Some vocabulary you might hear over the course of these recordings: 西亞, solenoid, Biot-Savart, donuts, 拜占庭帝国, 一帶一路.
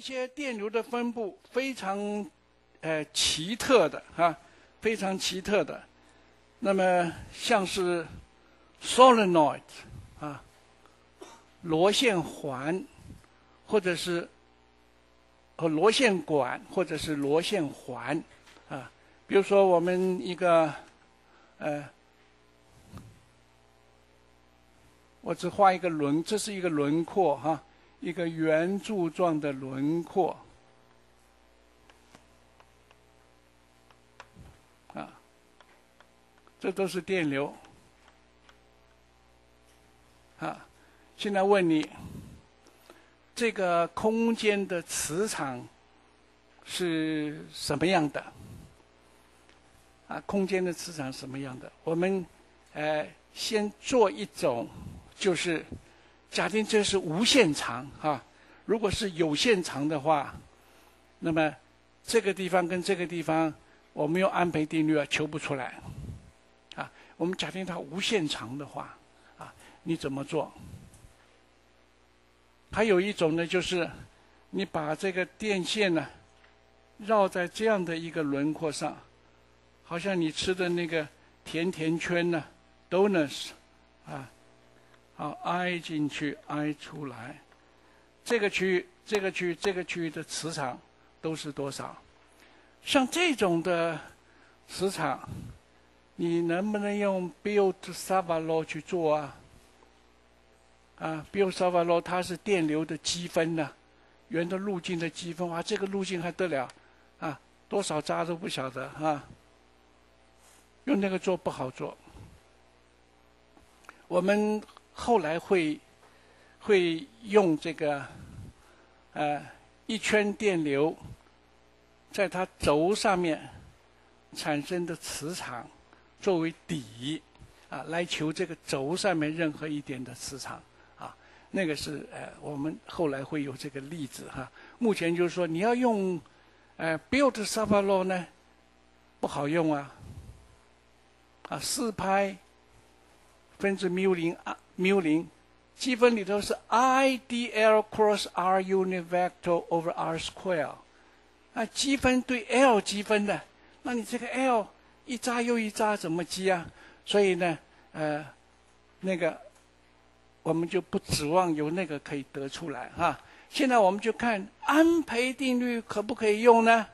一些电流的分布非常奇特的啊，非常奇特的。那么像是 solenoid 啊，螺线环，或者是螺线管，或者是螺线环啊。比如说我们一个我只画一个轮，这是一个轮廓哈、啊，一个圆柱状的轮廓啊，这都是电流啊。现在问你，这个空间的磁场是什么样的？啊，空间的磁场什么样的？我们先做一种。就是假定这是无限长哈、啊，如果是有限长的话，那么这个地方跟这个地方，我们用安培定律啊求不出来，啊，我们假定它无限长的话，啊，你怎么做？还有一种呢，就是你把这个电线呢绕在这样的一个轮廓上，好像你吃的那个甜甜圈呢 ，donuts 啊。啊，挨进去，挨出来，这个区域、这个区域、这个区域的磁场都是多少？像这种的磁场，你能不能用 Biot-Savart 去做啊？啊 ，Biot-Savart 它是电流的积分呢、啊，沿着路径的积分，哇，这个路径还得了啊？多少渣都不晓得啊！用那个做不好做，我们。后来会用这个一圈电流在它轴上面产生的磁场作为底啊，来求这个轴上面任何一点的磁场啊，那个是我们后来会有这个例子哈、啊。目前就是说你要用Biot-Savart 呢不好用啊，啊4π/μ0 积分里头是 idl cross r unit vector over r square， 啊，积分对 l 积分的，那你这个 l 一扎又一扎怎么积啊？所以呢，那个我们就不指望由那个可以得出来哈、啊。现在我们就看安培定律可不可以用呢？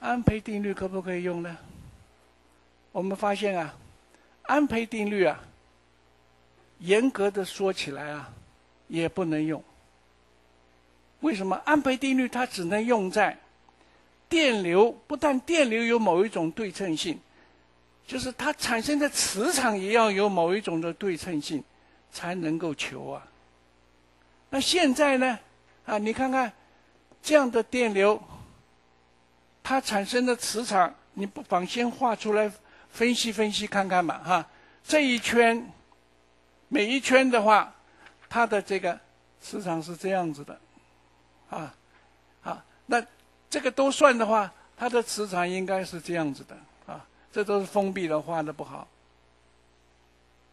安培定律可不可以用呢？我们发现啊。安培定律啊，严格的说起来啊，也不能用。为什么？安培定律它只能用在电流，不但电流有某一种对称性，就是它产生的磁场也要有某一种的对称性，才能够求啊。那现在呢？啊，你看看这样的电流，它产生的磁场，你不妨先画出来。分析分析看看吧，哈，这一圈，每一圈的话，它的这个磁场是这样子的，啊，啊，那这个都算的话，它的磁场应该是这样子的，啊，这都是封闭的，画的不好，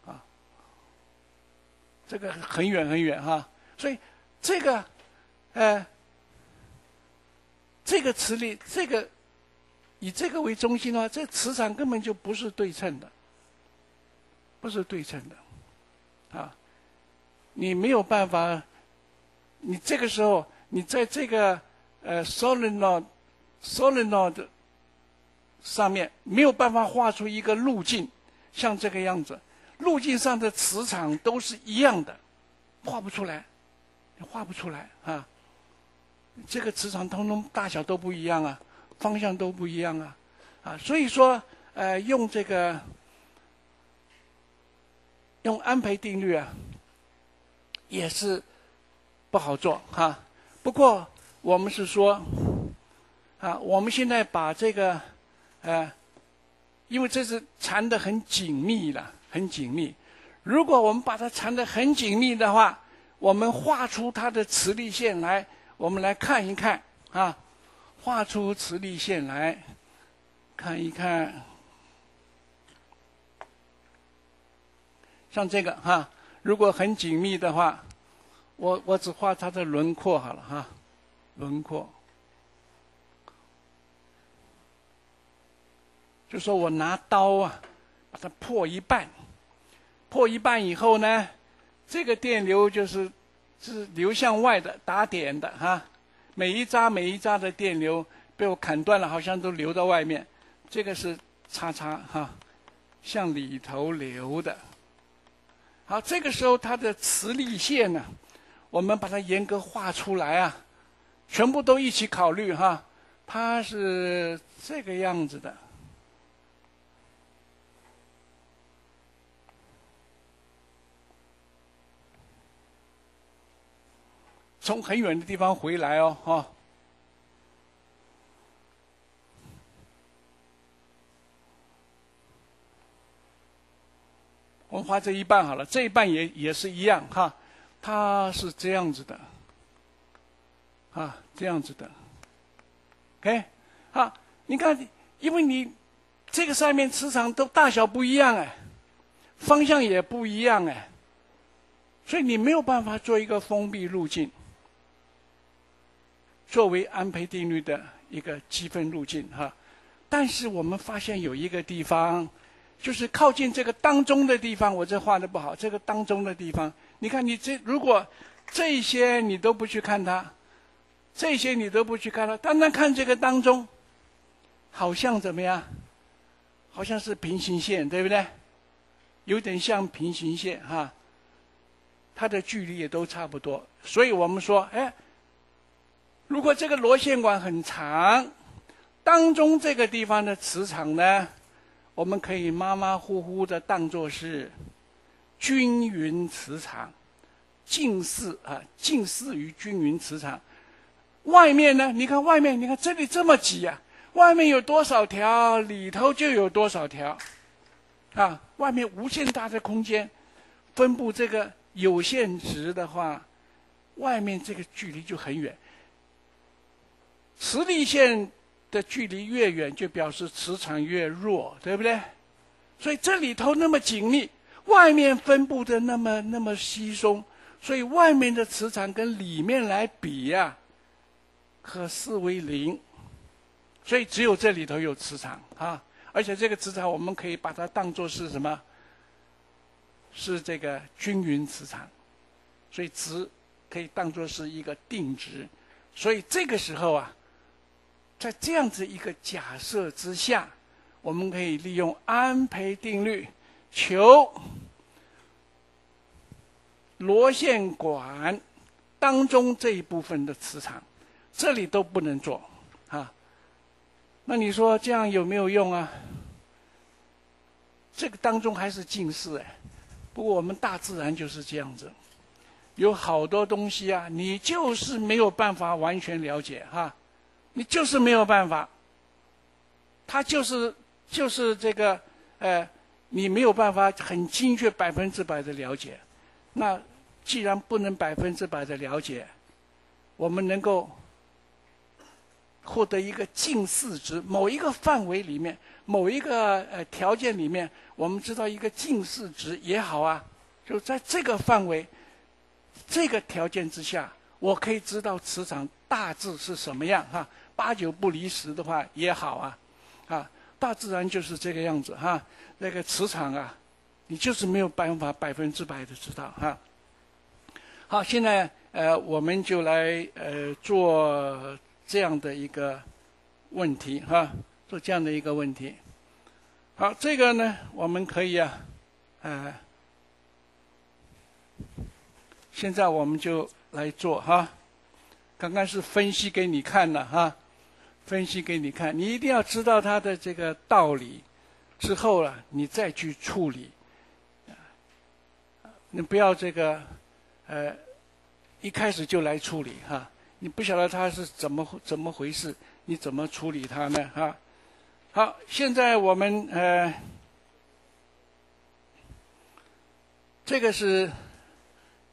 啊，这个很远很远哈、啊，所以这个，这个磁力这个。以这个为中心的话，这磁场根本就不是对称的，不是对称的，啊，你没有办法，你这个时候你在这个solenoid 上面没有办法画出一个路径，像这个样子，路径上的磁场都是一样的，画不出来，画不出来啊，这个磁场通通大小都不一样啊。方向都不一样啊，啊，所以说，用这个用安培定律啊，也是不好做哈、啊。不过我们是说，啊，我们现在把这个，因为这是缠得很紧密了，很紧密。如果我们把它缠得很紧密的话，我们画出它的磁力线来，我们来看一看啊。画出磁力线来看一看，像这个哈、啊，如果很紧密的话，我只画它的轮廓好了哈，轮廓。就说我拿刀啊，把它破一半，破一半以后呢，这个电流就是流向外的，打点的哈，每一扎每一扎的电流被我砍断了，好像都流到外面。这个是叉叉哈，向里头流的。 好，这个时候它的磁力线呢，我们把它严格画出来啊，全部都一起考虑哈，它是这个样子的。从很远的地方回来哦，哈、哦。 我们画这一半好了，这一半也是一样哈，它是这样子的，啊，这样子的 ，OK， 啊，你看，因为你这个上面磁场都大小不一样哎，方向也不一样哎，所以你没有办法做一个封闭路径，作为安培定律的一个积分路径哈，但是我们发现有一个地方。 就是靠近这个当中的地方，我这画的不好。这个当中的地方，你看你这如果这些你都不去看它，这些你都不去看它，单单看这个当中，好像怎么样？好像是平行线，对不对？有点像平行线哈，它的距离也都差不多。所以我们说，哎，如果这个螺线管很长，当中这个地方的磁场呢？ 我们可以马马虎虎的当作是均匀磁场，近似于均匀磁场。外面呢？你看外面，你看这里这么挤啊，外面有多少条，里头就有多少条，啊，外面无限大的空间，分布这个有限值的话，外面这个距离就很远。磁力线。 的距离越远，就表示磁场越弱，对不对？所以这里头那么紧密，外面分布的那么稀松，所以外面的磁场跟里面来比呀、啊，可视为零。所以只有这里头有磁场啊，而且这个磁场我们可以把它当作是什么？是这个均匀磁场，所以值可以当作是一个定值。所以这个时候啊。 在这样子一个假设之下，我们可以利用安培定律，求螺线管当中这一部分的磁场，这里都不能做啊。那你说这样有没有用啊？这个当中还是近似哎，不过我们大自然就是这样子，有好多东西啊，你就是没有办法完全了解哈。啊 你就是没有办法，它就是这个，你没有办法很精确100%的了解。那既然不能100%的了解，我们能够获得一个近似值，某一个范围里面，某一个条件里面，我们知道一个近似值也好啊，就在这个范围、这个条件之下。 我可以知道磁场大致是什么样哈，8、9不离10的话也好啊，啊，大自然就是这个样子哈、啊。那个磁场啊，你就是没有办法100%的知道哈、啊。好，现在我们就来做这样的一个问题哈、啊，做这样的一个问题。好，这个呢，我们可以啊，现在我们就。 来做哈，刚刚是分析给你看了哈，分析给你看，你一定要知道它的这个道理之后了、啊，你再去处理，你不要这个一开始就来处理哈，你不晓得它是怎么回事，你怎么处理它呢哈？好，现在我们这个是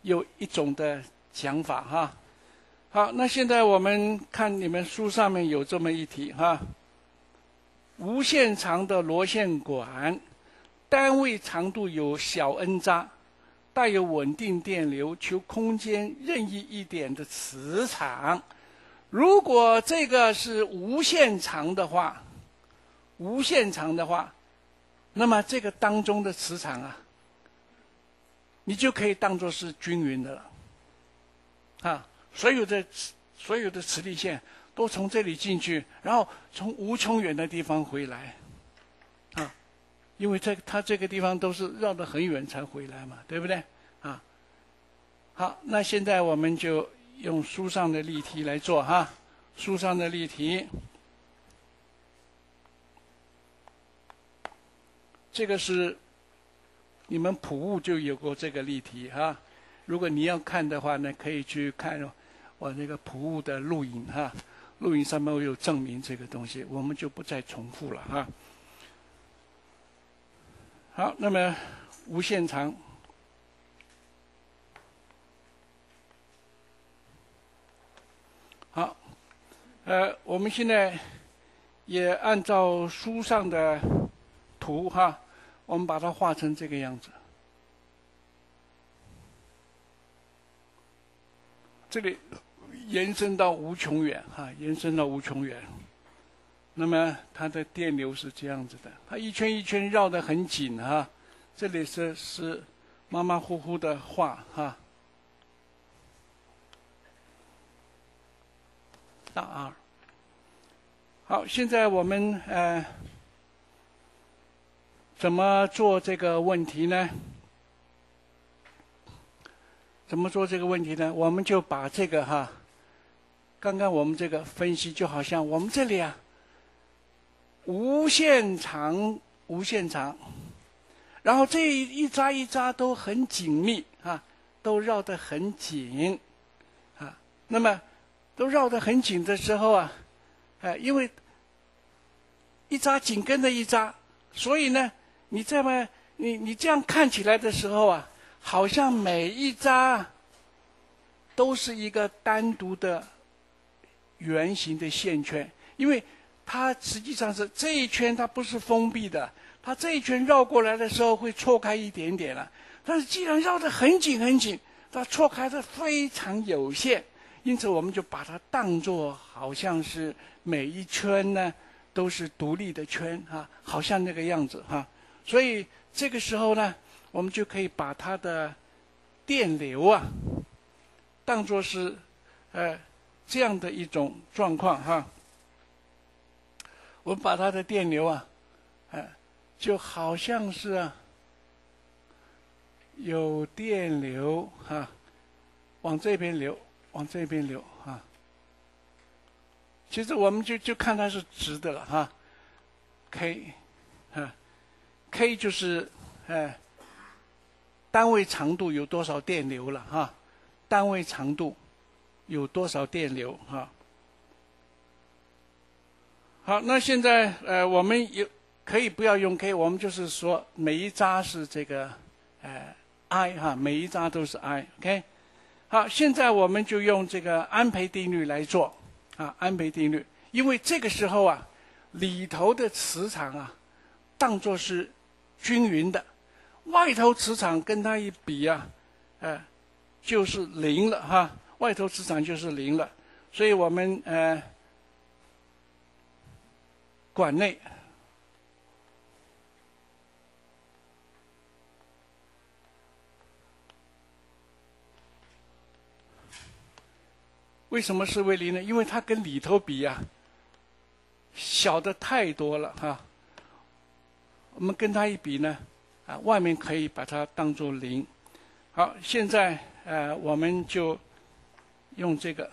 有一种的。 想法哈，好，那现在我们看你们书上面有这么一题哈，无限长的螺线管，单位长度有小 n 匝，带有稳定电流、求空间任意一点的磁场。如果这个是无限长的话，那么这个当中的磁场啊，你就可以当作是均匀的了。啊，所有的磁力线都从这里进去，然后从无穷远的地方回来。 因为它这个地方都是绕得很远才回来嘛，对不对？啊，好，那现在我们就用书上的例题来做哈，书上的例题，这个是你们普物就有过这个例题哈。如果你要看的话呢，可以去看我那个普物的录影哈，录影上面我有证明这个东西，我们就不再重复了哈。 好，那么无限长，好，我们现在也按照书上的图哈，我们把它画成这个样子。这里延伸到无穷远哈，延伸到无穷远。 那么它的电流是这样子的，它一圈一圈绕得很紧哈、啊。这里是马马虎虎的画哈。大R。好，现在我们怎么做这个问题呢？我们就把这个哈，刚刚我们这个分析就好像我们这里啊。 无限长，然后这一扎一扎都很紧密啊，都绕得很紧啊。那么都绕得很紧的时候啊，因为一扎紧跟着一扎，所以呢，你这样看起来的时候啊，好像每一扎都是一个单独的圆形的线圈，因为。 它实际上是这一圈，它不是封闭的。它这一圈绕过来的时候会错开一点点了，但是既然绕得很紧很紧，它错开的非常有限，因此我们就把它当作好像是每一圈呢都是独立的圈啊，好像那个样子哈、啊。所以这个时候呢，我们就可以把它的电流啊当作是这样的一种状况哈。啊 我们把它的电流啊，就好像是啊，有电流哈、啊，往这边流，哈、啊。其实我们就看它是直的了哈、啊、，K， 啊 ，K 就是单位长度有多少电流了哈、啊，单位长度有多少电流哈。啊 好，那现在我们也可以不要用 K， 我们就是说每一扎是这个I 哈，每一扎都是 I，OK。好，现在我们就用这个安培定律来做啊，安培定律，因为这个时候啊，里头的磁场啊，当作是均匀的，外头磁场跟它一比啊，就是零了哈，外头磁场就是零了，所以我们管内，为什么是为零呢？因为它跟里头比呀、啊，小的太多了哈、啊。我们跟它一比呢，啊，外面可以把它当作零。好，现在我们就用这个。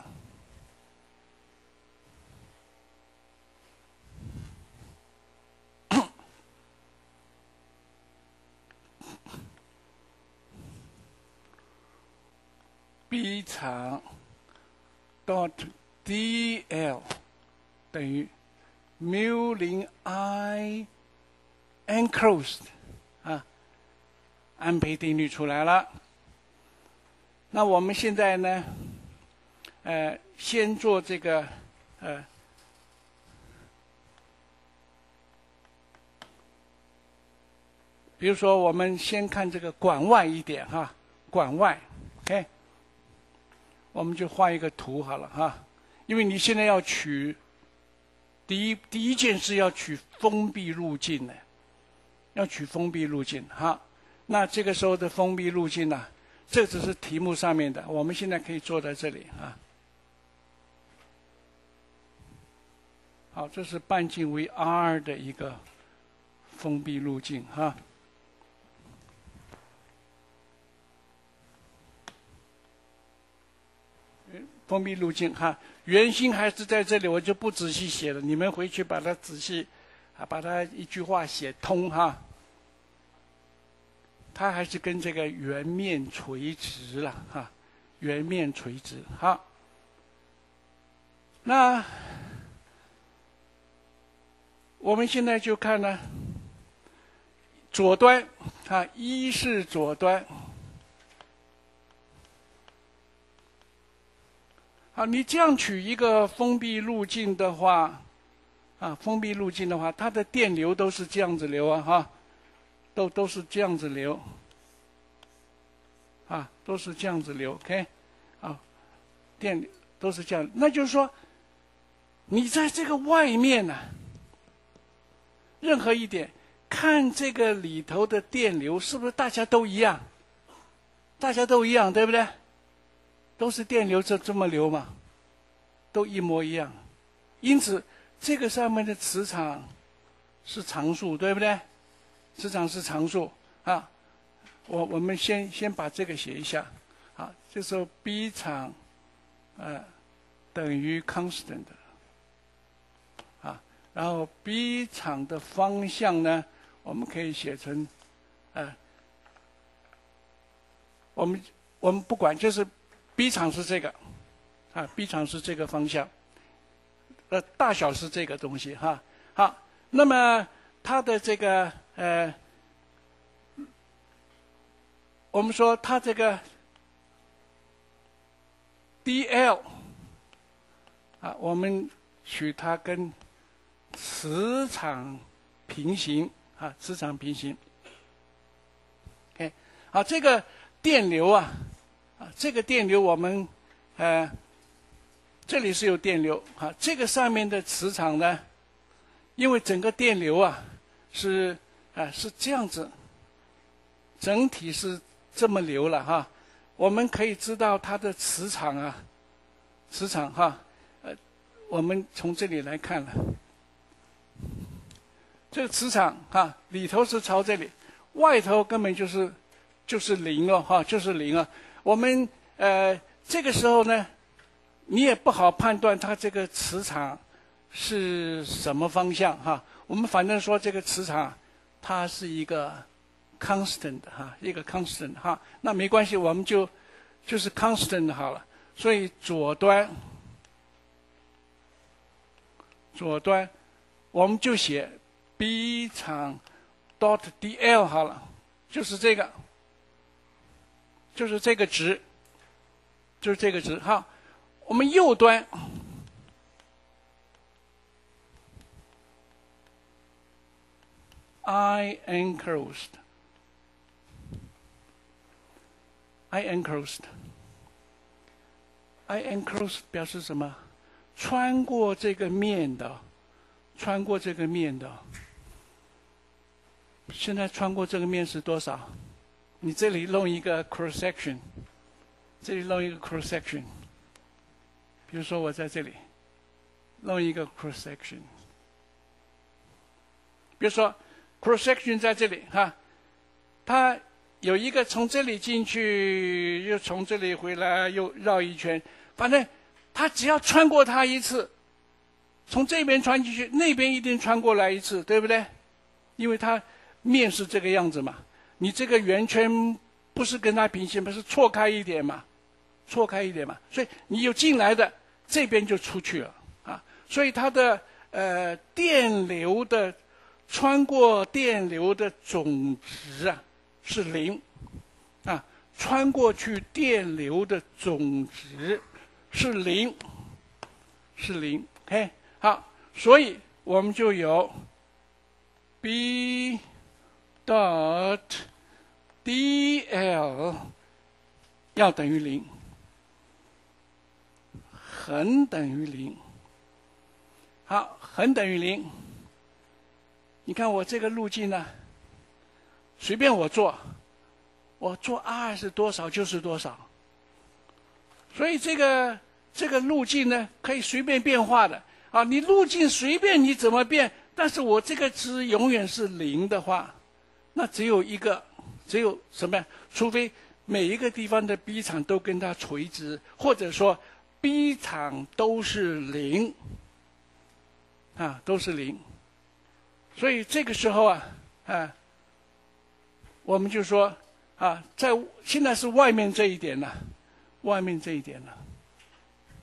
B 长 dot dl 等于mu 0 I enclosed 啊，安培定律出来了。那我们现在呢，先做这个比如说我们先看这个管外一点哈、啊，管外 ，OK， 我们就画一个图好了哈，因为你现在要取第一件事要取封闭路径呢，要取封闭路径哈。那这个时候的封闭路径呢、啊，这只是题目上面的，我们现在可以做在这里啊。好，这是半径为 r 的一个封闭路径哈。 封闭路径哈，原型还是在这里，我就不仔细写了。你们回去把它仔细，啊，把它一句话写通哈。它还是跟这个圆面垂直了哈，圆面垂直哈。那我们现在就看呢，左端啊，一是左端。 好，你这样取一个封闭路径的话，啊，封闭路径的话，它的电流都是这样子流啊，哈，都是这样子流，啊，都是这样子流 ，OK， 啊，电都是这样，那就是说，你在这个外面呢、啊，任何一点，看这个里头的电流是不是大家都一样，大家都一样，对不对？ 都是电流这么流嘛，都一模一样，因此这个上面的磁场是常数，对不对？磁场是常数啊。我们先把这个写一下啊，就说 B 场等于 constant 啊，然后 B 场的方向呢，我们可以写成我们不管就是。 B 场是这个，啊 ，B 场是这个方向，大小是这个东西哈。好，那么它的这个我们说它这个 dl 啊，我们取它跟磁场平行啊，磁场平行。OK， 好，这个电流啊。 啊，这个电流我们，这里是有电流啊。这个上面的磁场呢，因为整个电流啊是这样子，整体是这么流了哈、啊。我们可以知道它的磁场啊，磁场哈、啊，我们从这里来看了，这个磁场哈、啊、里头是朝这里，外头根本就是零了、哦、哈、啊，就是零啊。 我们这个时候呢，你也不好判断它这个磁场是什么方向哈。我们反正说这个磁场它是一个 constant 哈，一个 constant 哈。那没关系，我们就是 constant 好了。所以左端，我们就写 B 场 dot dl 好了，就是这个。 就是这个值，就是这个值。好，我们右端，I enclosed 表示什么？穿过这个面的，穿过这个面的。现在穿过这个面是多少？ 你这里弄一个 cross section， 这里弄一个 cross section。比如说我在这里弄一个 cross section， 比如说 cross section 在这里哈，它有一个从这里进去，又从这里回来，又绕一圈，反正它只要穿过它一次，从这边穿进去，那边一定穿过来一次，对不对？因为它面是这个样子嘛。 你这个圆圈不是跟它平行，不是错开一点嘛？错开一点嘛，所以你有进来的，这边就出去了啊。所以它的电流的穿过电流的总值啊是零啊，穿过去电流的总值是零，是零。OK， 好，所以我们就有 B。 dot dl 要等于零，恒等于零。好，恒等于零。你看我这个路径呢，随便我做，我做 r 是多少就是多少。所以这个路径呢，可以随便变化的啊。你路径随便你怎么变，但是我这个值永远是零的话，那只有一个，只有什么呀？除非 每一个地方的 B 场都跟它垂直，或者说 B 场都是零，啊，都是零。所以这个时候啊，我们就说啊，在现在是外面这一点了，外面这一点了，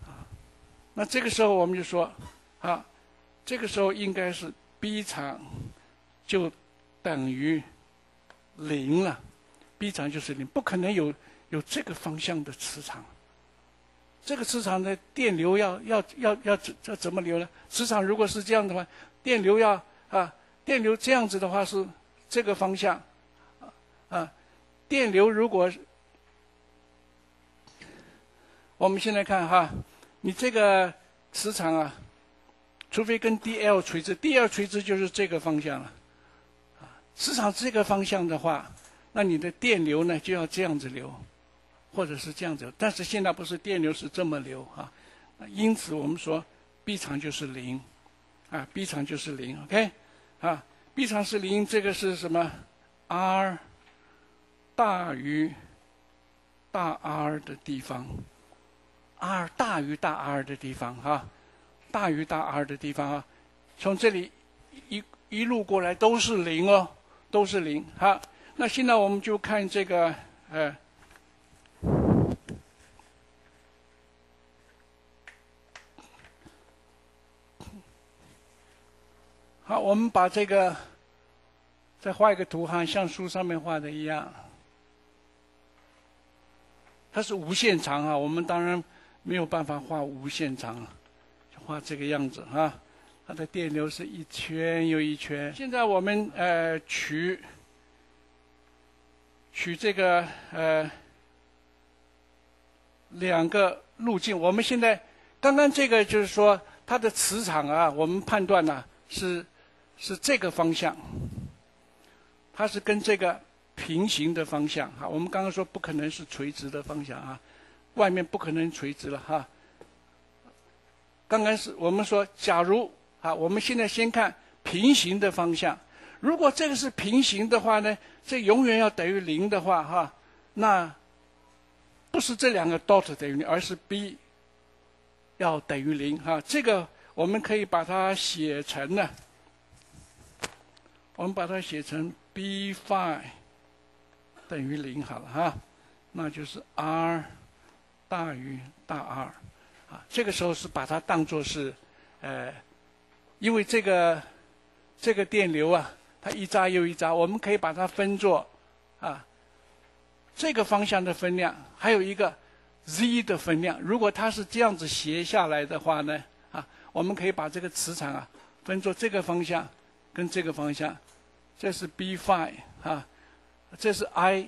啊，那这个时候我们就说啊，这个时候应该是 B 场就等于零了。 B 场就是零，不可能有这个方向的磁场。这个磁场的电流要怎么流呢？磁场如果是这样的话，电流要啊，电流这样子的话是这个方向啊。电流如果我们现在看哈，你这个磁场啊，除非跟 DL 垂直 ，DL 垂直就是这个方向了。啊，磁场这个方向的话， 那你的电流呢就要这样子流，或者是这样子，但是现在不是电流是这么流啊，因此我们说 B 场就是零，啊 ，B 场就是零 ，OK， 啊 ，B 场是零，这个是什么 ？R 大于大 R 的地方 ，R 大于大 R 的地方啊，大于大 R 的地方啊，从这里一路过来都是零哦，都是零哈。啊 那现在我们就看这个，好，我们把这个再画一个图哈，像书上面画的一样，它是无限长啊，我们当然没有办法画无限长了，就画这个样子啊，它的电流是一圈又一圈。现在我们取这个两个路径，我们现在刚刚这个就是说它的磁场啊，我们判断呢、啊、是这个方向，它是跟这个平行的方向哈。我们刚刚说不可能是垂直的方向啊，外面不可能垂直了哈。刚刚是我们说，假如啊，我们现在先看平行的方向。 如果这个是平行的话呢，这永远要等于零的话，哈，那不是这两个 dot 等于零，而是 B 要等于零，哈。这个我们可以把它写成呢，我们把它写成 B phi 等于零好了，哈，那就是 R 大于大 R， 啊，这个时候是把它当作是，因为这个电流啊。 它一匝又一匝，我们可以把它分作，啊，这个方向的分量，还有一个 z 的分量。如果它是这样子斜下来的话呢，啊，我们可以把这个磁场啊分作这个方向跟这个方向。这是 B phi 啊，这是 I，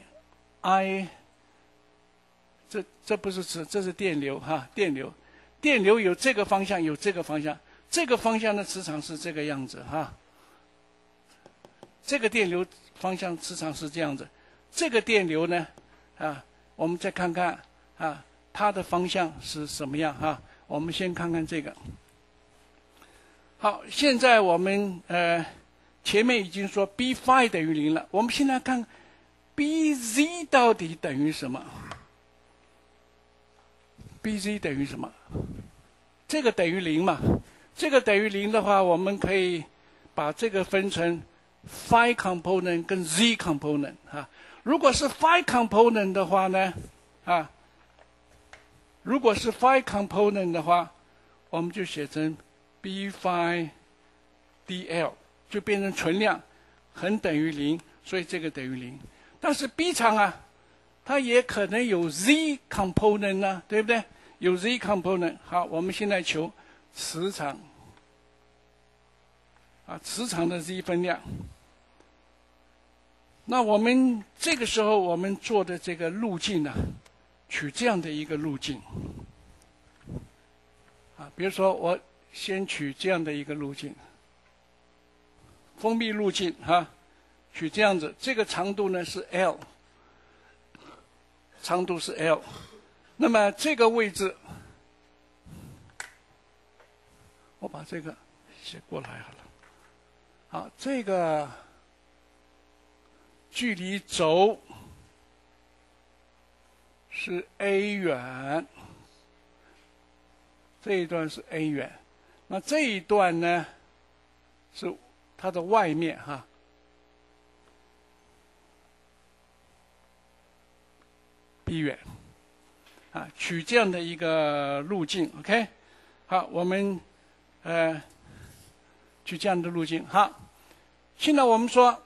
这不是磁，这是电流哈、啊，电流，电流有这个方向，有这个方向，这个方向的磁场是这个样子哈。啊 这个电流方向磁场是这样子，这个电流呢，啊，我们再看看啊，它的方向是什么样啊？我们先看看这个。好，现在我们前面已经说 B phi 等于零了，我们现在看 B z 到底等于什么 ？B z 等于什么？这个等于零嘛？这个等于零的话，我们可以把这个分成 phi component 跟 z component 啊，如果是 phi component 的话呢，啊，如果是 phi component 的话，我们就写成 b phi dl， 就变成存量恒等于零，所以这个等于零。但是 B 场啊，它也可能有 z component 呢、啊，对不对？有 z component。好，我们现在求磁场。 啊，磁场的 z 分量。那我们这个时候我们做的这个路径呢、啊，取这样的一个路径啊，比如说我先取这样的一个路径，封闭路径啊，取这样子，这个长度呢是 L， 长度是 L， 那么这个位置，我把这个写过来好了。好，这个距离轴是 a 远，这一段是 a 远，那这一段呢是它的外面哈，b 远啊，取这样的一个路径 ，OK， 好，我们取这样的路径，好。现在我们说，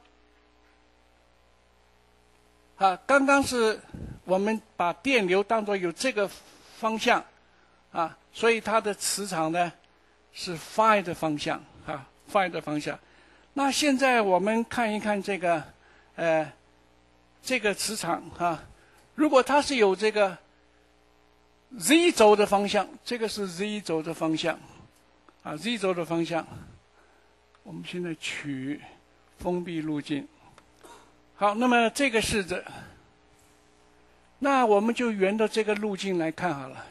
啊，刚刚是我们把电流当作有这个方向，啊，所以它的磁场呢是 phi 的方向，啊 ，phi 的方向。那现在我们看一看这个，这个磁场啊，如果它是有这个 z 轴的方向，这个是 z 轴的方向，啊 ，z 轴的方向。我们现在取封闭路径，好，那么这个式子，那我们就沿着这个路径来看好了，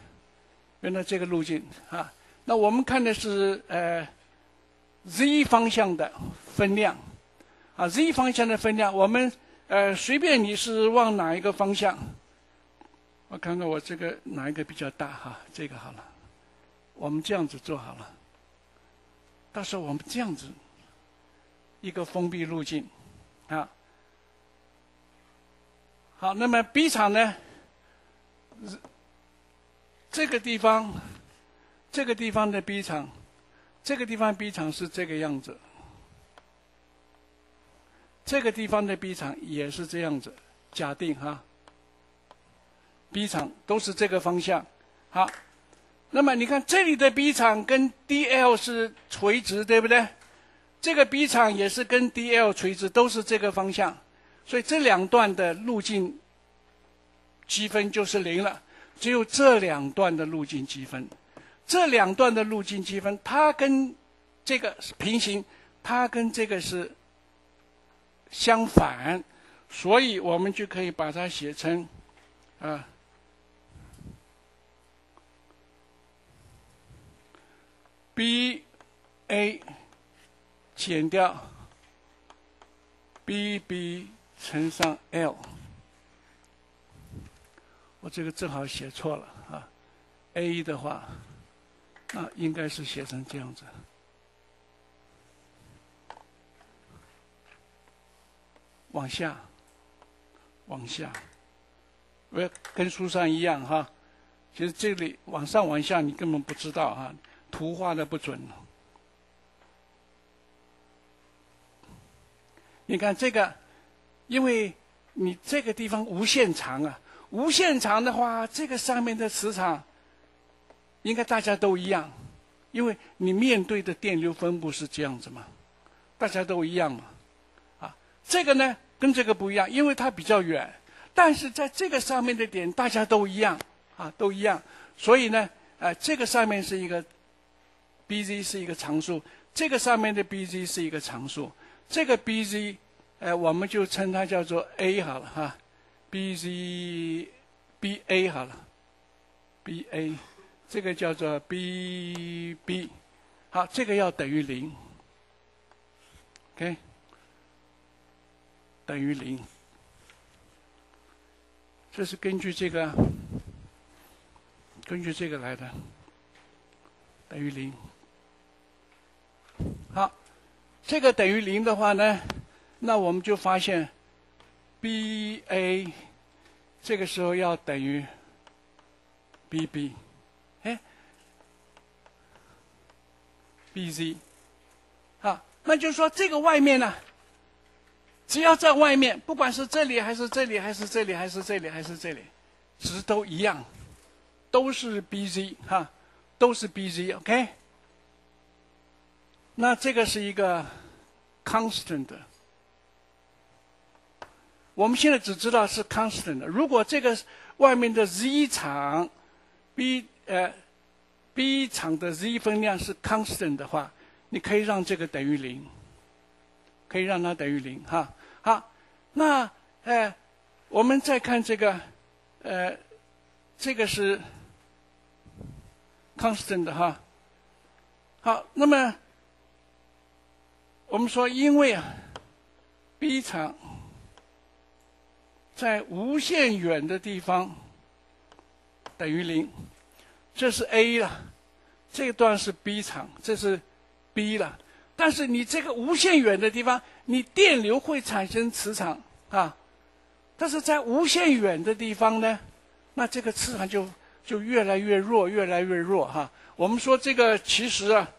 沿着这个路径啊，那我们看的是z 方向的分量啊 ，z 方向的分量，我们随便你是往哪一个方向，我看看我这个哪一个比较大哈、啊，这个好了，我们这样子做好了，到时候我们这样子。一个封闭路径，啊，好，那么 B 场呢，这个地方的 B 场，这个地方 B 场是这个样子，这个地方的 B 场也是这样子，假定哈 ，B 场都是这个方向，好，那么你看这里的 B 场跟 DL 是垂直，对不对？这个 B 场也是跟 DL 垂直，都是这个方向，所以这两段的路径积分就是0了。只有这两段的路径积分，这两段的路径积分，它跟这个平行，它跟这个是相反，所以我们就可以把它写成啊，BA。减掉 BB 乘上 L， 我这个正好写错了啊。A 的话，那应该是写成这样子。往下，往下，我要跟书上一样哈。其实这里往上往下你根本不知道啊，图画的不准。你看这个，因为你这个地方无限长啊，无限长的话，这个上面的磁场应该大家都一样，因为你面对的电流分布是这样子嘛，大家都一样嘛。啊，这个呢跟这个不一样，因为它比较远，但是在这个上面的点大家都一样啊，都一样。所以呢，这个上面是一个 BZ 是一个常数，这个上面的 BZ 是一个常数。这个 BZ， 我们就称它叫做 A 好了哈 ，BA 好了 ，BA， 这个叫做 BB， 好，这个要等于0 ，OK， 等于0，这是根据这个来的，等于0，好。这个等于0的话呢，那我们就发现 ，BA 这个时候要等于 BB， 哎 ，BZ， 啊，那就是说这个外面呢，只要在外面，不管是这里还是这里还是这里还是这里还是这里，值都一样，都是 BZ 哈、啊，都是 BZ，OK。那这个是一个 constant， 我们现在只知道是 constant。如果这个外面的 Z 场 B 场的 Z 分量是 constant 的话，你可以让这个等于0，可以让它等于0哈。好，那我们再看这个这个是 constant 的哈。好，那么我们说，因为B 场在无限远的地方等于0，这是 A 了，这段是 B 场，这是 B 了。但是你这个无限远的地方，你电流会产生磁场啊，但是在无限远的地方呢，那这个磁场就越来越弱，越来越弱哈。我们说这个其实啊，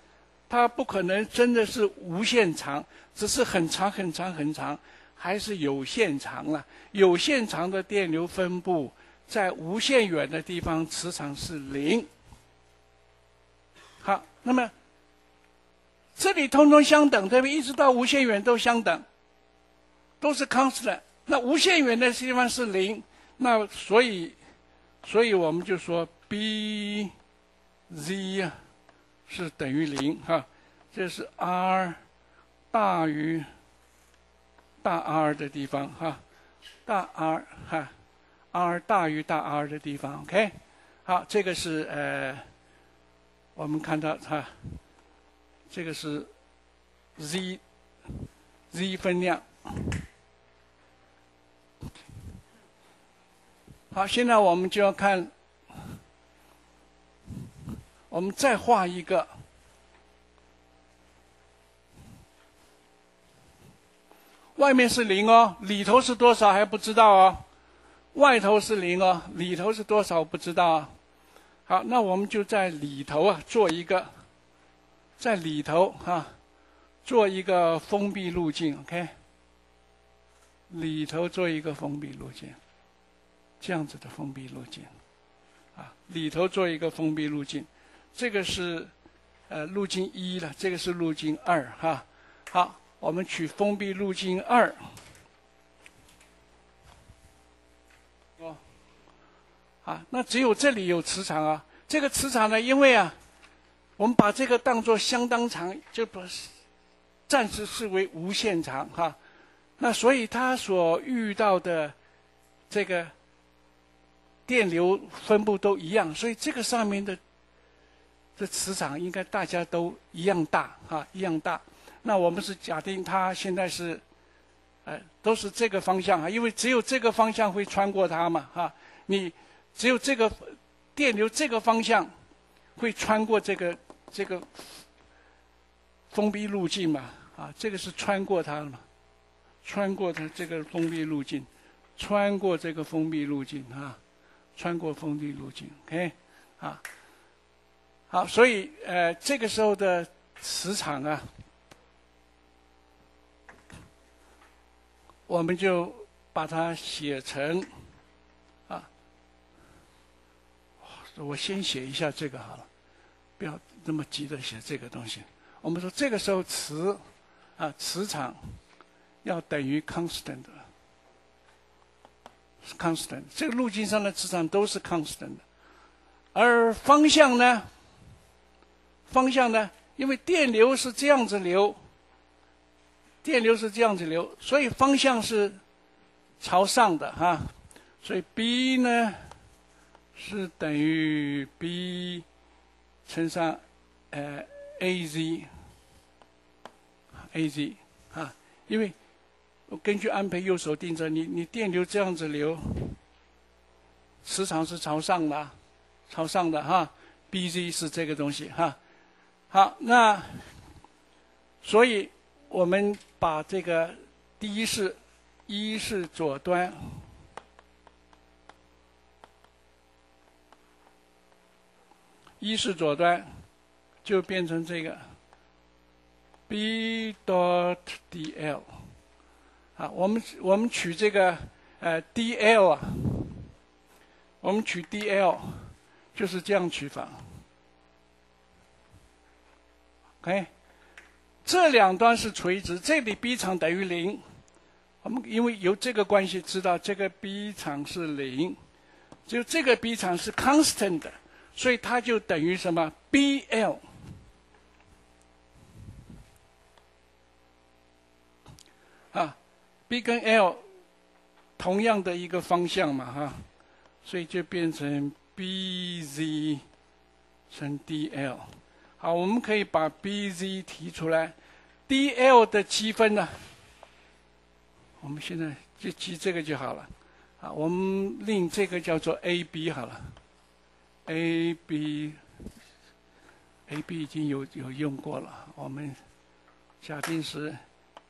它不可能真的是无限长，只是很长很长很长，还是有限长了。有限长的电流分布在无限远的地方，磁场是0。好，那么这里通通相等，对不对？一直到无限远都相等，都是 constant。那无限远的地方是0，那所以我们就说 BZ 啊，是等于0哈，这是 R 大于大 R 的地方哈，大 R 哈 ，R 大于大 R 的地方 ，OK， 好，这个是我们看到哈，这个是 Z 分量。好，现在我们就要看。我们再画一个，外面是0哦，里头是多少还不知道哦。外头是0哦，里头是多少不知道啊。好，那我们就在里头啊做一个，在里头啊做一个封闭路径 ，OK？ 里头做一个封闭路径，这样子的封闭路径，啊，里头做一个封闭路径。这个是路径1了，这个是路径2哈。好，我们取封闭路径2。哦，啊，那只有这里有磁场啊。这个磁场呢，因为啊，我们把这个当作相当长，就把暂时视为无限长哈。那所以它所遇到的这个电流分布都一样，所以这个上面的。这磁场应该大家都一样大哈，一样大。那我们是假定它现在是，都是这个方向啊，因为只有这个方向会穿过它嘛哈。你只有这个电流这个方向会穿过这个封闭路径嘛啊，这个是穿过它了嘛，穿过它这个封闭路径，穿过这个封闭路径啊，穿过封闭路径 ，OK 啊。好，所以这个时候的磁场啊，我们就把它写成啊，我先写一下这个好了，不要那么急的写这个东西。我们说这个时候磁场要等于 constant， constant 这个路径上的磁场都是 constant 的，而方向呢？方向呢？因为电流是这样子流，电流是这样子流，所以方向是朝上的哈。所以 B 呢是等于 B 乘上AZ 啊，因为我根据安培右手定则，你电流这样子流，磁场是朝上的，朝上的哈。BZ 是这个东西哈，好，那所以我们把这个第一是左端，就变成这个 B dot DL 啊，我们取这个DL 啊，我们取 DL。就是这样取法 ，OK， 这两端是垂直，这里 B 场等于0，我们因为由这个关系知道这个 B 场是0，就这个 B 场是 constant 的，所以它就等于什么 BL。啊 ，B 跟 L 同样的一个方向嘛，哈、啊，所以就变成 BZ 乘 DL。好，我们可以把 BZ 提出来 ，DL 的积分呢、啊？我们现在就积这个就好了。啊，我们令这个叫做 AB 好了 ，AB 已经有用过了，我们假定是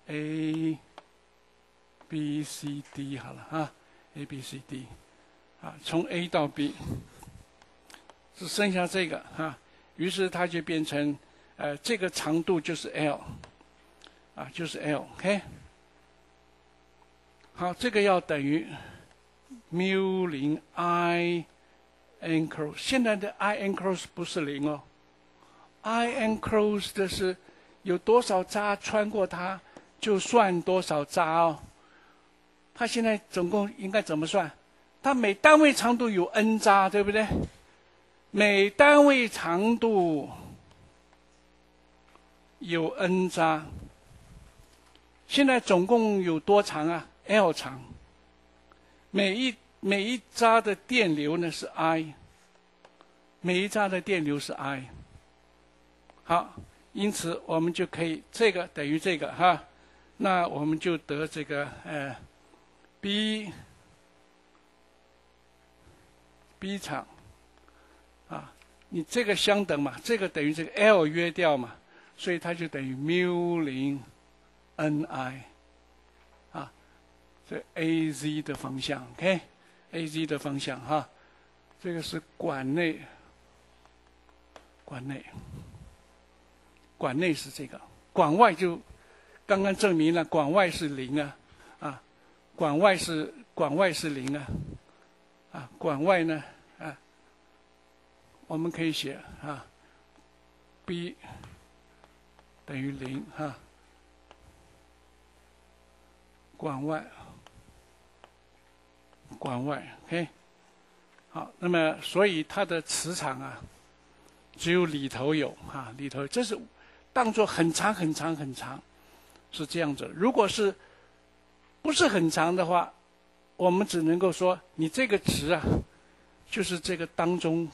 A。B、C、D 好了啊 ，A、B、C、D 啊，从 A 到 B， 只剩下这个啊，于是它就变成，这个长度就是 L， 啊，就是 L，OK？、Okay? 好，这个要等于mu 0 I n cross， 现在的 I n cross 不是0哦 ，I n cross 的是有多少渣穿过它，就算多少渣哦。它现在总共应该怎么算？它每单位长度有 n 渣，对不对？每单位长度有 n 渣。现在总共有多长啊 ？L 长。每一渣的电流呢是 I， 每一渣的电流是 I。好，因此我们就可以这个等于这个哈，那我们就得这个B 场啊，你这个相等嘛，这个等于这个 L 约掉嘛，所以它就等于mu 0 n i 啊，这 a z 的方向 ，OK，a z 的方向哈，这个是管内是这个，管外就刚刚证明了，管外是0啊。管外是0啊，啊，管外呢啊，我们可以写啊 ，B 等于0哈，管外 ，OK， 好，那么所以它的磁场啊，只有里头有啊，里头这是当作很长，是这样子，如果是。不是很长的话，我们只能够说你这个值啊，就是这个当中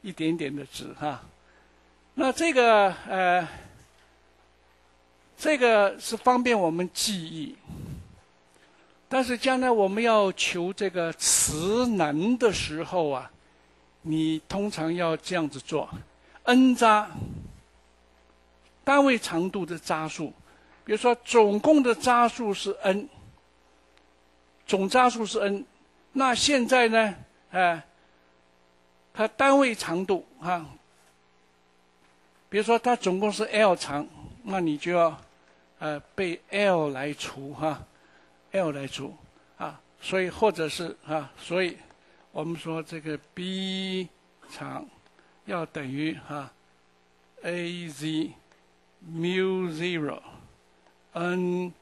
一点点的值哈、啊。那这个这个是方便我们记忆，但是将来我们要求这个磁能的时候啊，你通常要这样子做 ：n 渣单位长度的渣数。比如说，总共的渣数是 n， 总渣数是 n。那现在呢？它单位长度啊，比如说它总共是 L 长，那你就要被 L 来除哈、啊、，L 来除啊。所以或者是啊，所以我们说这个 B 长要等于啊 ，az mu zero。n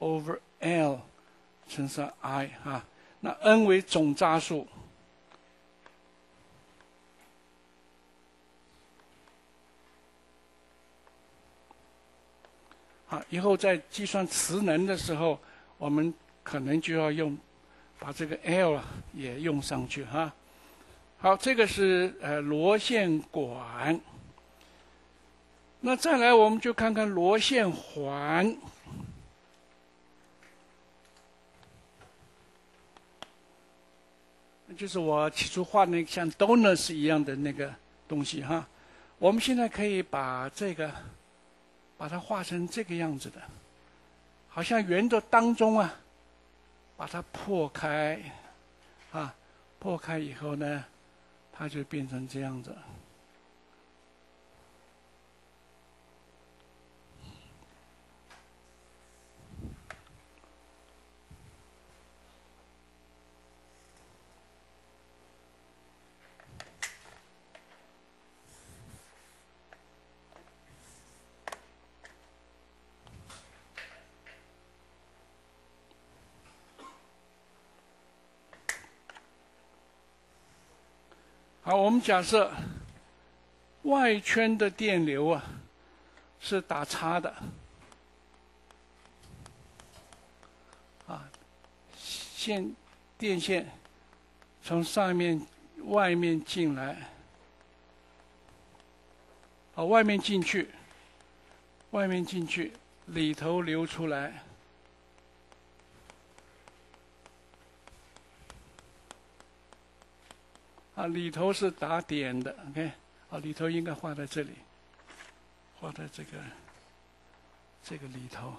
over l 乘上 i 哈、啊，那 n 为总渣数，啊，以后在计算磁能的时候，我们可能就要用把这个 l 啊也用上去哈、啊。好，这个是螺线管，那再来我们就看看螺线环。就是我起初画那个像 donuts 一样的那个东西哈，我们现在可以把这个，把它画成这个样子的，好像圆的当中啊，把它破开，啊，破开以后呢，它就变成这样子。好，我们假设外圈的电流啊是打叉的，啊，电线从上面外面进来，啊，外面进去，里头流出来。 啊，里头是打点的 ，OK， 啊，里头应该画在这里，画在这个里头，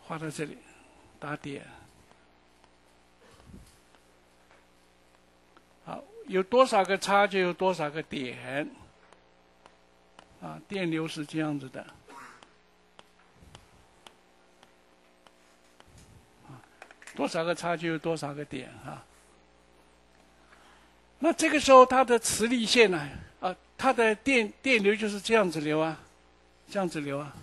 画在这里，打点。好，有多少个叉就有多少个点。啊，电流是这样子的。 多少个差距有多少个点啊？那这个时候它的磁力线呢？啊，它的电流就是这样子流啊，这样子流啊。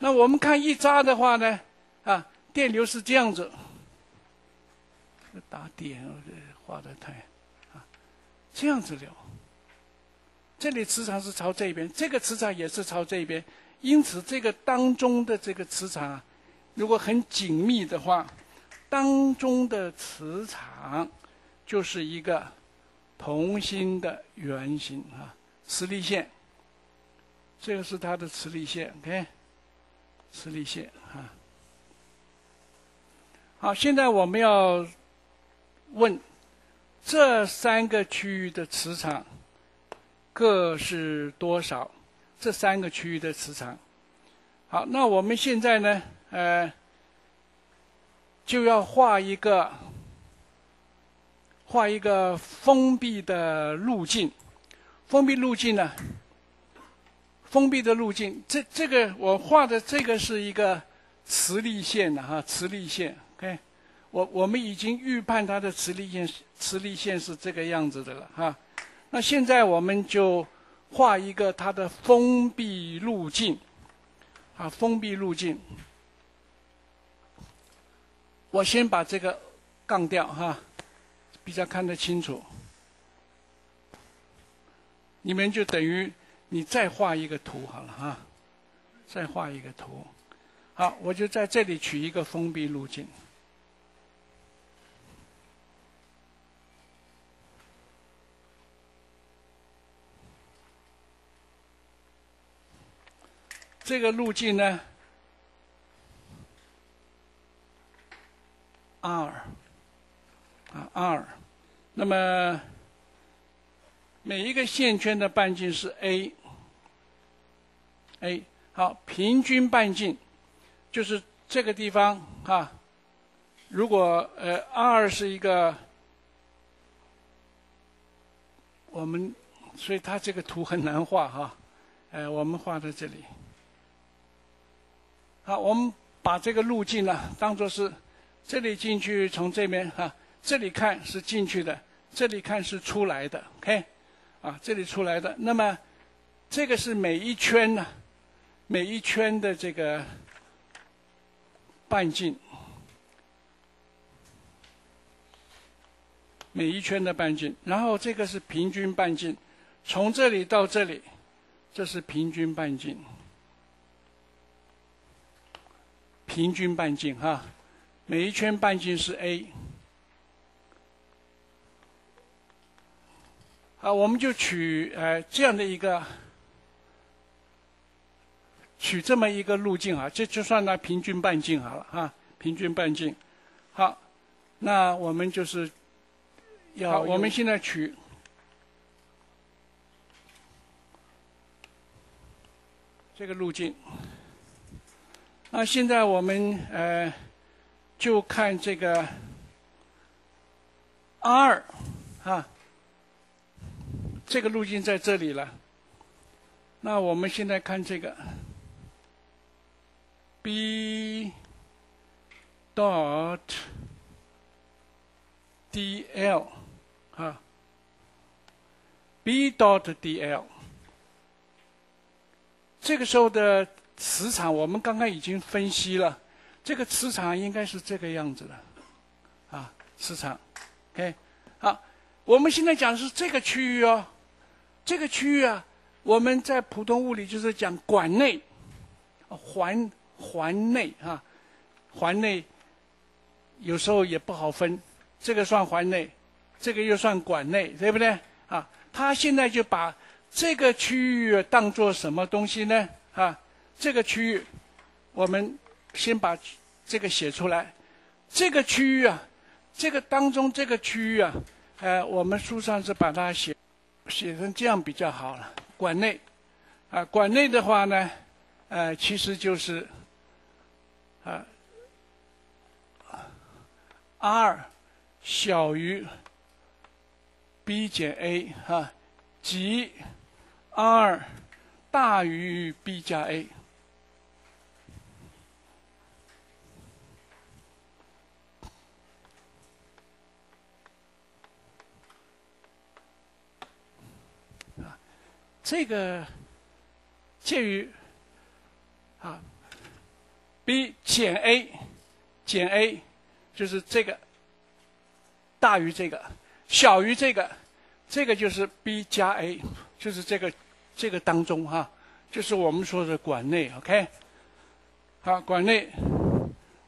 那我们看一扎的话呢，啊，电流是这样子。打点，画的太啊，这样子流。这里磁场是朝这边，这个磁场也是朝这边，因此这个当中的这个磁场啊，如果很紧密的话。 当中的磁场就是一个同心的圆形啊，磁力线。这个是它的磁力线 ，OK， 磁力线啊。好，现在我们要问这三个区域的磁场各是多少？这三个区域的磁场。好，那我们现在呢，就要画一个封闭的路径，封闭路径呢？封闭的路径，这个我画的这个是一个磁力线的哈，磁力线。OK， 我们已经预判它的磁力线是这个样子的了哈。那现在我们就画一个它的封闭路径，啊，封闭路径。 我先把这个杠掉哈，比较看得清楚。你们就等于你再画一个图好了哈，再画一个图。好，我就在这里取一个封闭路径。这个路径呢？ R， 啊 R， 那么每一个线圈的半径是 a， 好，平均半径就是这个地方啊。如果R 是一个，我们所以它这个图很难画哈，我们画在这里。好，我们把这个路径呢、啊、当作是。 这里进去，从这边哈、啊，这里看是进去的，这里看是出来的 ，OK， 啊，这里出来的。那么这个是每一圈呢、啊，每一圈的这个半径，每一圈的半径。然后这个是平均半径，从这里到这里，这是平均半径，平均半径哈、啊。 每一圈半径是 a， 好，我们就取这样的一个，取这么一个路径啊，这就算它平均半径好了啊，平均半径。好，那我们就是要，我们现在取，这个路径。那现在我们就看这个 R 啊，这个路径在这里了。那我们现在看这个 B.dl 啊 ，B.dl 这个时候的磁场，我们刚刚已经分析了。 这个磁场应该是这个样子的，啊，磁场哎，好，我们现在讲的是这个区域哦，这个区域啊，我们在普通物理就是讲管内、环内啊，环内有时候也不好分，这个算环内，这个又算管内，对不对？啊，他现在就把这个区域当做什么东西呢？啊，这个区域，我们先把这个写出来。这个区域啊，这个当中这个区域啊，我们书上是把它写成这样比较好了。管内，啊，管内的话呢，其实就是，啊，R 小于 B 减 A 啊，即 R 大于 B 加 A。 这个介于啊 ，B 减 A 减 A 就是这个大于这个小于这个，这个就是 B 加 A， 就是这个当中哈、啊，就是我们说的管内 ，OK， 好，管内，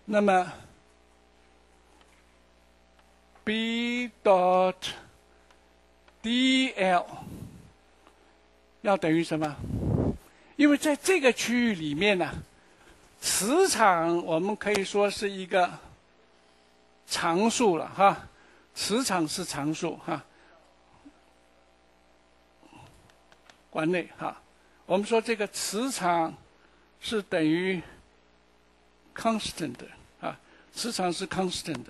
那么 B dot dl。 要等于什么？因为在这个区域里面呢、啊，磁场我们可以说是一个常数了哈，磁场是常数哈，管内哈，我们说这个磁场是等于 constant 啊，磁场是 constant。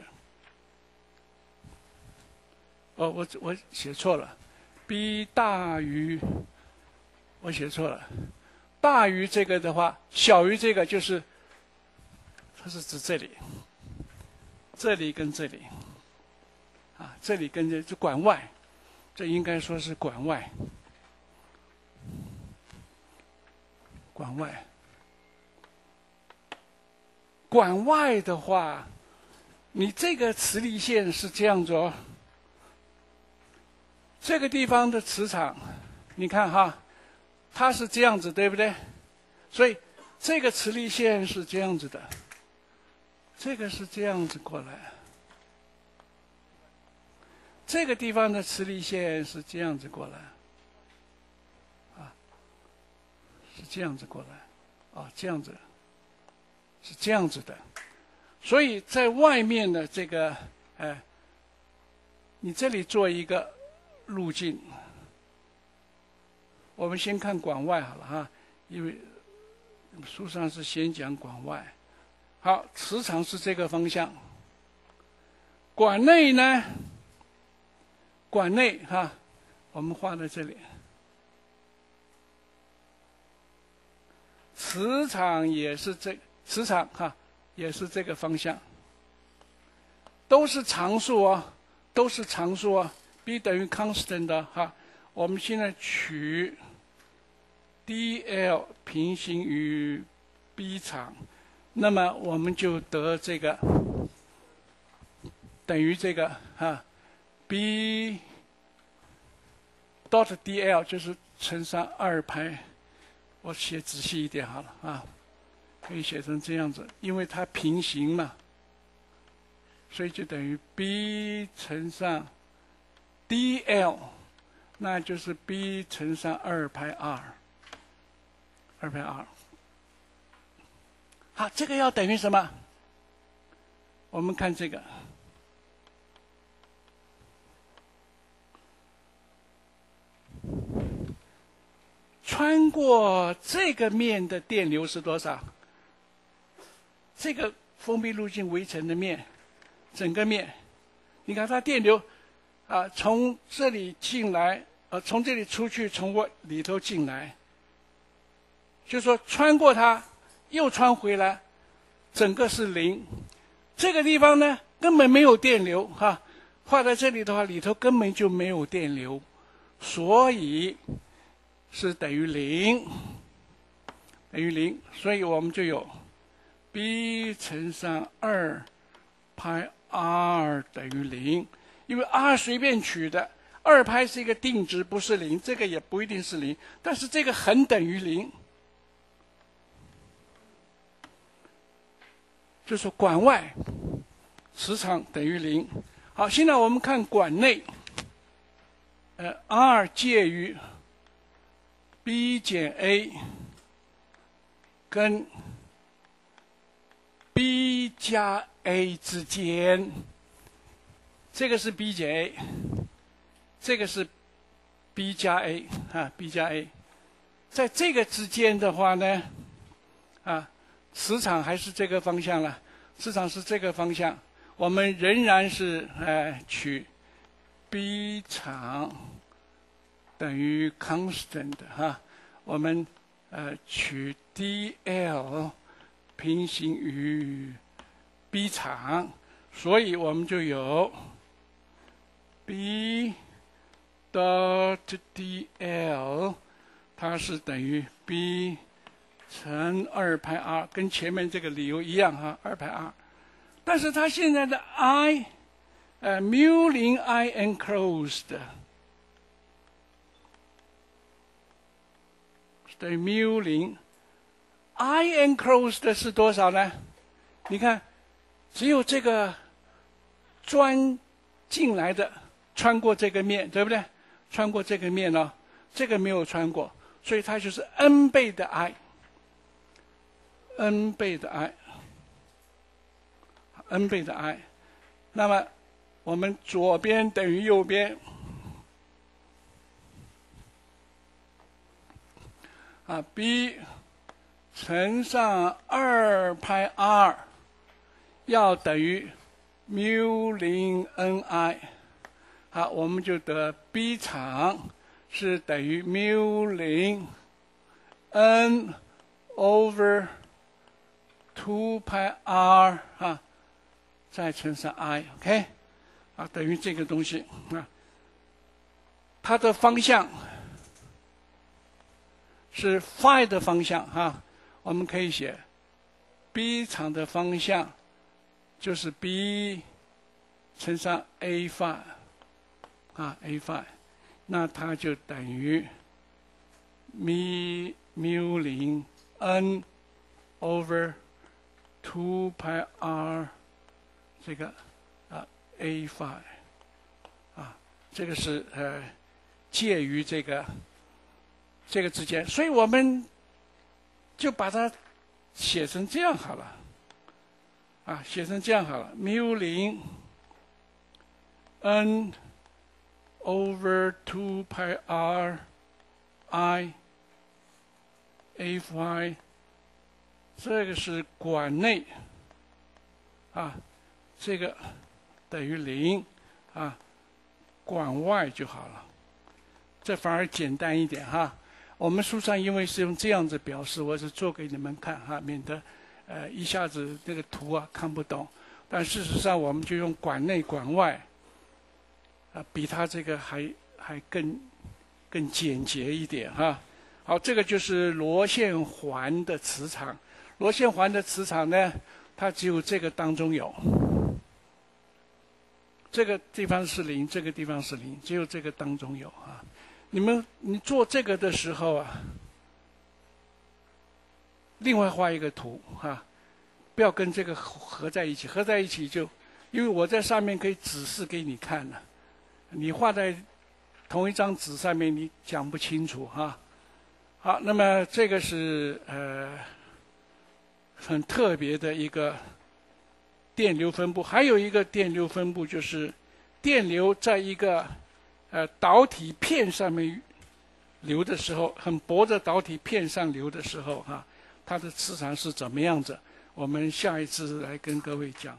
哦，我写错了 ，B 大于。 我写错了，大于这个的话，小于这个就是，它是指这里，这里跟这里，啊，这里跟这就管外，这应该说是管外，管外，管外的话，你这个磁力线是这样子哦，这个地方的磁场，你看哈。 它是这样子，对不对？所以这个磁力线是这样子的，这个是这样子过来，这个地方的磁力线是这样子过来，啊，是这样子过来，啊，这样子，是这样子的。所以在外面的这个，你这里做一个路径。 我们先看管外好了哈，因为书上是先讲管外。好，磁场是这个方向。管内呢？管内哈，我们画在这里。磁场也是这，磁场哈也是这个方向。都是常数哦，都是常数哦 ，B 等于 constant 的哈。 我们现在取 dl 平行于 B 场，那么我们就得这个等于这个啊 ，B dot dl 就是乘上2派，我写仔细一点好了啊，可以写成这样子，因为它平行嘛，所以就等于 B 乘上 dl。 那就是 B 乘上2派 R。好，这个要等于什么？我们看这个，穿过这个面的电流是多少？这个封闭路径围成的面，整个面，你看它电流啊，从这里进来。 从这里出去，从我里头进来，就说穿过它，又穿回来，整个是0。这个地方呢，根本没有电流哈。画在这里的话，里头根本就没有电流，所以是等于0，等于0。所以我们就有 B 乘上2派 R 等于0。因为 r 随便取的，二派是一个定值，不是零，这个也不一定是零，但是这个恒等于零，就是管外磁场等于零。好，现在我们看管内，r 介于 b 减 a 跟 b 加 a 之间，这个是 b 减 a， 这个是 b 加 a 啊 ，b 加 a， 在这个之间的话呢，啊，磁场还是这个方向了，磁场是这个方向，我们仍然是取 B 场等于 constant 哈、啊，我们取 dl 平行于 B 场，所以我们就有 B dot dl， 它是等于 B 乘2派 r， 跟前面这个理由一样哈， 2派 r。 但是它现在的 I， mu 0 I enclosed 等于 mu 0 I enclosed 是多少呢？你看，只有这个钻进来的，穿过这个面，对不对？穿过这个面哦，这个没有穿过，所以它就是 n 倍的 I，n 倍的 I。 n 倍的 i， 那么我们左边等于右边，啊 ，b 乘上2派 r 要等于 mu 0 n i， 好，我们就得 b 场是等于 mu 0 n over 2派 r 啊。 再乘上 i，OK， 啊，等于这个东西啊，它的方向是 phi 的方向哈、啊，我们可以写 B 场的方向就是 B 乘上 a phi 啊 a phi， 那它就等于 mu 0 n over 2 pi r。 这个啊 ，a phi 啊，这个是介于这个之间，所以我们就把它写成这样好了，啊，写成这样好了 ，mu 0 n over 2 pi r i a phi， 这个是管内啊。 这个等于0啊，管外就好了，这反而简单一点哈。我们书上因为是用这样子表示，我是做给你们看哈，免得一下子这个图啊看不懂。但事实上我们就用管内管外啊，比它这个还更简洁一点哈。好，这个就是螺线环的磁场。螺线环的磁场呢，它只有这个当中有。 这个地方是0，这个地方是0，只有这个当中有啊。你做这个的时候啊，另外画一个图哈、啊，不要跟这个合在一起，合在一起就，因为我在上面可以指示给你看了、啊，你画在同一张纸上面，你讲不清楚哈、啊。好，那么这个是很特别的一个。 电流分布还有一个电流分布，就是电流在一个导体片上面流的时候，很薄的导体片上流的时候，哈、啊，它的磁场是怎么样子？我们下一次来跟各位讲。